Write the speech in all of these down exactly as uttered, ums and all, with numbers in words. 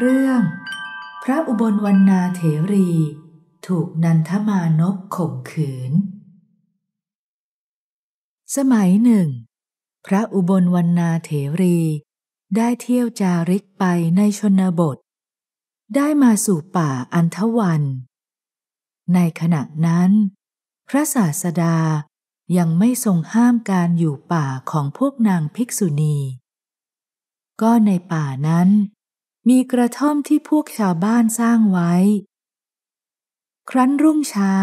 เรื่องพระอุบลวรรณาเถรีถูกนันทมานพข่มขืนสมัยหนึ่งพระอุบลวรรณาเถรีได้เที่ยวจาริกไปในชนบทได้มาสู่ป่าอันทวันในขณะนั้นพระศาสดายังไม่ทรงห้ามการอยู่ป่าของพวกนางภิกษุณีก็ในป่านั้นมีกระท่อมที่พวกชาวบ้านสร้างไว้ครั้นรุ่งเช้า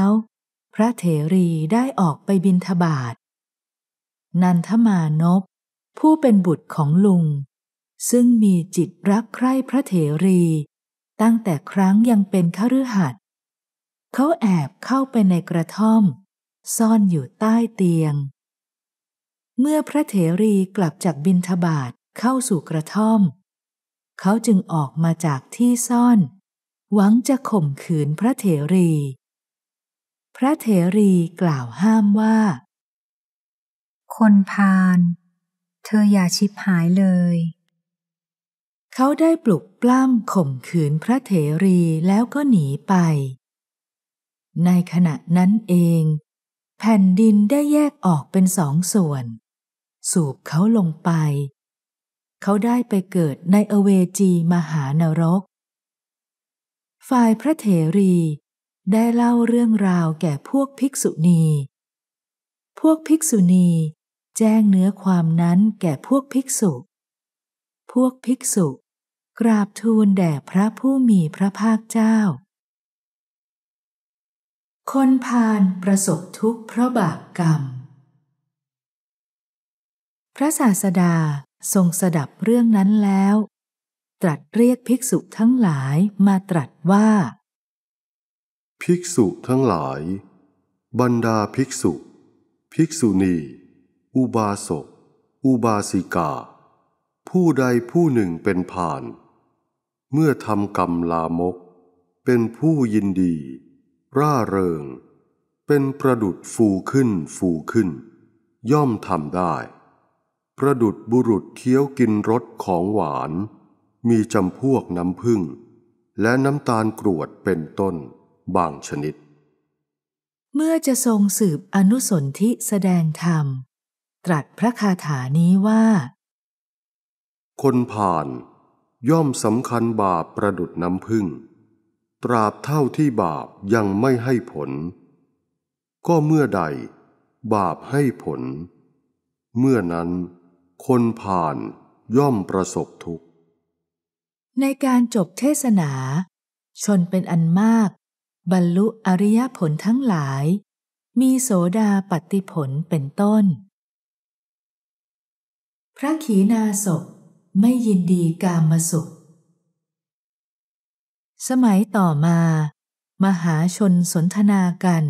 พระเถรีได้ออกไปบิณฑบาตนันทมานพผู้เป็นบุตรของลุงซึ่งมีจิตรักใคร่พระเถรีตั้งแต่ครั้งยังเป็นคฤหัสถ์เขาแอบเข้าไปในกระท่อมซ่อนอยู่ใต้เตียงเมื่อพระเถรีกลับจากบิณฑบาตเข้าสู่กระท่อมเขาจึงออกมาจากที่ซ่อนหวังจะข่มขืนพระเถรีพระเถรีกล่าวห้ามว่าคนพาลเธออย่าชิบหายเลยเขาได้ปลุกปล้ำข่มขืนพระเถรีแล้วก็หนีไปในขณะนั้นเองแผ่นดินได้แยกออกเป็นสองส่วนสูบเขาลงไปเขาได้ไปเกิดในอเวจีมหานรกฝ่ายพระเถรีได้เล่าเรื่องราวแก่พวกภิกษุณีพวกภิกษุณีแจ้งเนื้อความนั้นแก่พวกภิกษุพวกภิกษุกราบทูลแด่พระผู้มีพระภาคเจ้าคนพาลประสบทุกข์เพราะบาปกรรมพระศาสดาทรงสดับเรื่องนั้นแล้วตรัสเรียกภิกษุทั้งหลายมาตรัสว่าภิกษุทั้งหลายบรรดาภิกษุภิกษุณีอุบาสกอุบาสิกาผู้ใดผู้หนึ่งเป็นพาลเมื่อทำกรรมลามกเป็นผู้ยินดีร่าเริงเป็นประดุจฟูขึ้นฟูขึ้นย่อมทำได้ประดุจบุรุษเคี้ยวกินรสของหวานมีจำพวกน้ำผึ้งและน้ำตาลกรวดเป็นต้นบางชนิดเมื่อจะทรงสืบอนุสนธิแสดงธรรมตรัสพระคาถานี้ว่าคนพาลย่อมสำคัญบาปประดุจน้ำผึ้งตราบเท่าที่บาปยังไม่ให้ผลก็เมื่อใดบาปให้ผลเมื่อนั้นคนพาลย่อมประสบทุกข์ในการจบเทศนาชนเป็นอันมากบรรลุอริยผลทั้งหลายมีโสดาปัตติผลเป็นต้นพระขีณาสพไม่ยินดีกามสุขสมัยต่อมามหาชนสนทนากัน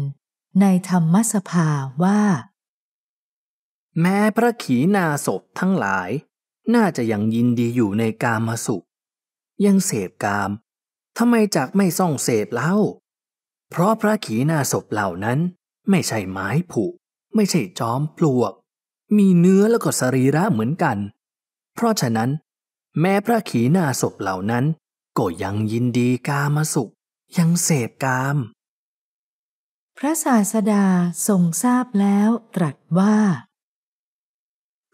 ในธรรมสภาว่าแม้พระขีณาสพทั้งหลายน่าจะยังยินดีอยู่ในกามสุขยังเสพกามทำไมจักไม่ส่องเสพเล่าเพราะพระขีณาสพเหล่านั้นไม่ใช่ไม้ผุไม่ใช่จอมปลวกมีเนื้อแล้วก็สรีระเหมือนกันเพราะฉะนั้นแม้พระขีณาสพเหล่านั้นก็ยังยินดีกามสุขยังเสพกามพระศาสดาทรงทราบแล้วตรัสว่า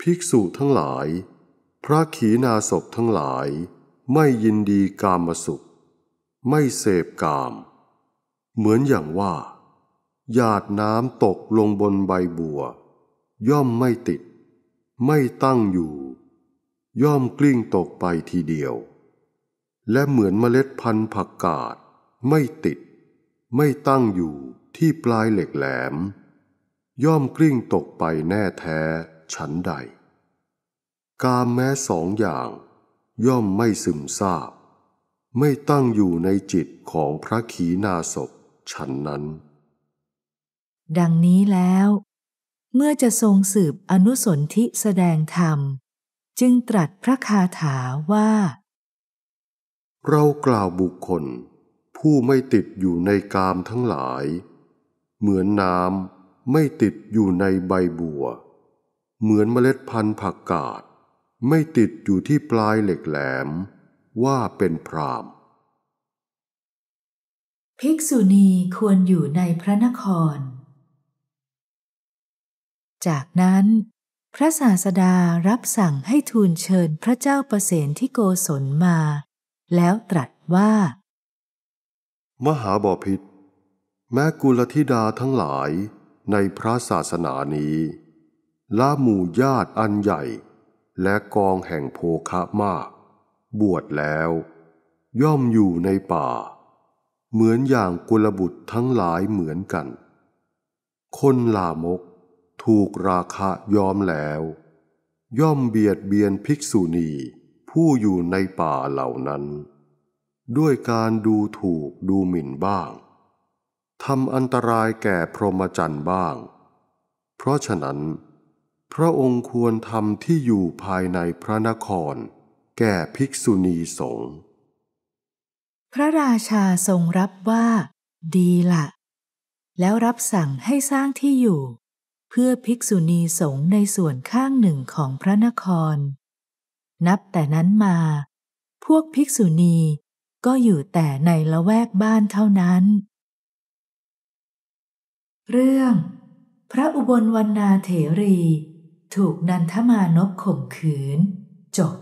ภิกษุทั้งหลายพระขีณาสพทั้งหลายไม่ยินดีกามสุขไม่เสพกามเหมือนอย่างว่าหยาดน้ำตกลงบนใบบัวย่อมไม่ติดไม่ตั้งอยู่ย่อมกลิ้งตกไปทีเดียวและเหมือนเมล็ดพันธุ์ผักกาดไม่ติดไม่ตั้งอยู่ที่ปลายเหล็กแหลมย่อมกลิ้งตกไปแน่แท้ฉันใดกามแม้สองอย่างย่อมไม่ซึมซาบไม่ตั้งอยู่ในจิตของพระขีณาสพฉันนั้นดังนี้แล้วเมื่อจะทรงสืบอนุสนธิแสดงธรรมจึงตรัสพระคาถาว่าเรากล่าวบุคคลผู้ไม่ติดอยู่ในกามทั้งหลายเหมือนน้ำไม่ติดอยู่ในใบบัวเหมือนเมล็ดพันธุ์ผักกาดไม่ติดอยู่ที่ปลายเหล็กแหลม ว่าเป็นพราหมณ์ภิกษุณีควรอยู่ในพระนครจากนั้นพระศาสดารับสั่งให้ทูลเชิญพระเจ้าประเสนที่โกศลมาแล้วตรัสว่ามหาบาพิตรแม้กุลธิดาทั้งหลายในพระศาสนานี้ละหมู่ญาติอันใหญ่และกองแห่งโภคะมากบวชแล้วย่อมอยู่ในป่าเหมือนอย่างกุลบุตรทั้งหลายเหมือนกันคนลามกถูกราคะย้อมแล้วย่อมเบียดเบียนภิกษุณีผู้อยู่ในป่าเหล่านั้นด้วยการดูถูกดูหมิ่นบ้างทำอันตรายแก่พรหมจรรย์บ้างเพราะฉะนั้นพระองค์ควรทำที่อยู่ภายในพระนครแก่ภิกษุณีสงฆ์พระราชาทรงรับว่าดีละแล้วรับสั่งให้สร้างที่อยู่เพื่อภิกษุณีสงฆ์ในส่วนข้างหนึ่งของพระนครนับแต่นั้นมาพวกภิกษุณีก็อยู่แต่ในละแวกบ้านเท่านั้นเรื่องพระอุบลวรรณาเถรีถูกนันทมานพข่มขืนจบ